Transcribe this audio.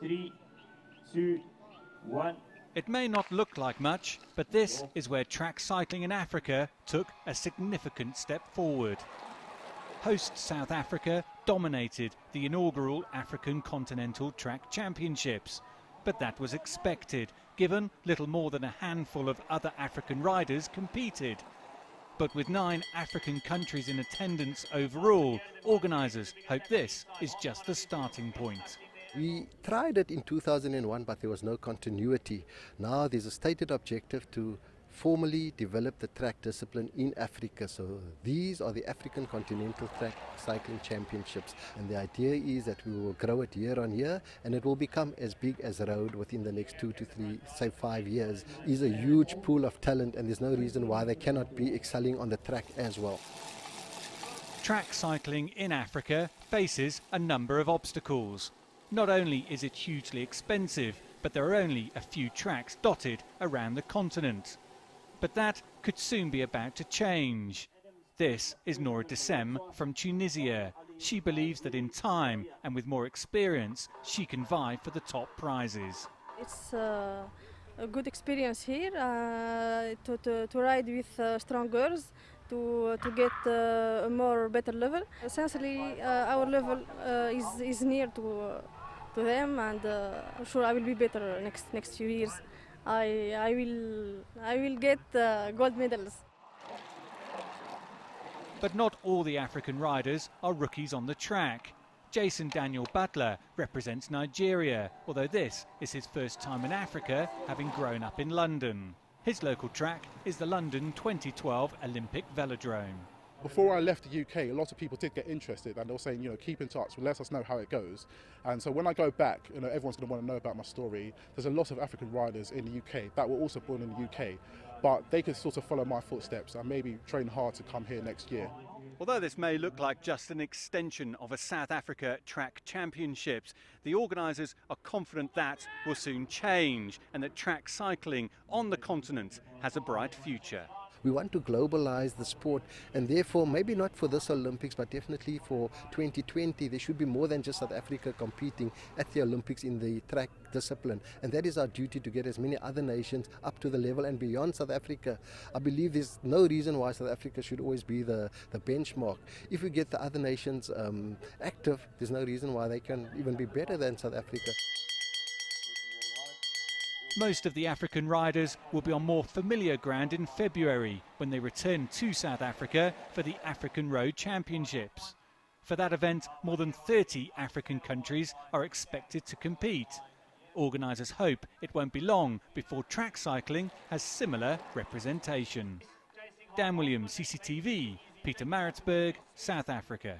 3, 2, 1. It may not look like much, but this is where track cycling in Africa took a significant step forward. Host South Africa dominated the inaugural African Continental Track Championships, but that was expected, given little more than a handful of other African riders competed. But with 9 African countries in attendance overall, organisers hope this is just the starting point. We tried it in 2001, but there was no continuity. Now there's a stated objective to formally develop the track discipline in Africa. So these are the African Continental Track Cycling Championships. And the idea is that we will grow it year on year, and it will become as big as road within the next 2 to 3, say 5 years. Is a huge pool of talent, and there's no reason why they cannot be excelling on the track as well. Track cycling in Africa faces a number of obstacles. Not only is it hugely expensive, but there are only a few tracks dotted around the continent. But that could soon be about to change. This is Nora Desem from Tunisia. She believes that in time and with more experience, she can vie for the top prizes. It's a good experience here to ride with strong girls. To get a better level. Essentially, our level is near to them, and I'm sure I will be better next few years. I will get gold medals. But not all the African riders are rookies on the track. Jason Daniel Butler represents Nigeria, although this is his first time in Africa, having grown up in London. His local track is the London 2012 Olympic Velodrome. Before I left the UK, a lot of people did get interested, and they were saying, you know, keep in touch, let us know how it goes. And so when I go back, you know, everyone's going to want to know about my story. There's a lot of African riders in the UK that were also born in the UK, but they could sort of follow my footsteps and maybe train hard to come here next year. Although this may look like just an extension of a South Africa Track Championships, the organisers are confident that will soon change and that track cycling on the continent has a bright future. We want to globalise the sport, and therefore maybe not for this Olympics, but definitely for 2020 there should be more than just South Africa competing at the Olympics in the track discipline, and that is our duty to get as many other nations up to the level and beyond South Africa. I believe there's no reason why South Africa should always be the benchmark. If we get the other nations active, there's no reason why they can even be better than South Africa. Most of the African riders will be on more familiar ground in February when they return to South Africa for the African Road Championships. For that event, more than 30 African countries are expected to compete. Organisers hope it won't be long before track cycling has similar representation. Dan Williams, CCTV, Peter Maritzburg, South Africa.